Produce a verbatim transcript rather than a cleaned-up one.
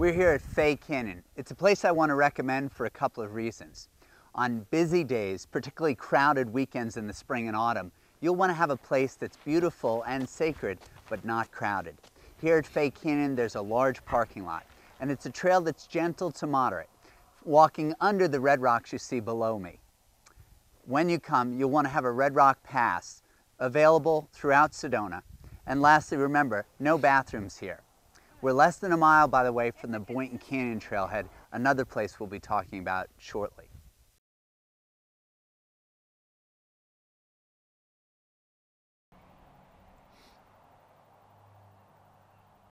We're here at Fay Canyon. It's a place I want to recommend for a couple of reasons. On busy days, particularly crowded weekends in the spring and autumn, you'll want to have a place that's beautiful and sacred, but not crowded. Here at Fay Canyon, there's a large parking lot, and it's a trail that's gentle to moderate, walking under the red rocks you see below me. When you come, you'll want to have a Red Rock Pass available throughout Sedona. And lastly, remember, no bathrooms here. We're less than a mile, by the way, from the Boynton Canyon Trailhead, another place we'll be talking about shortly.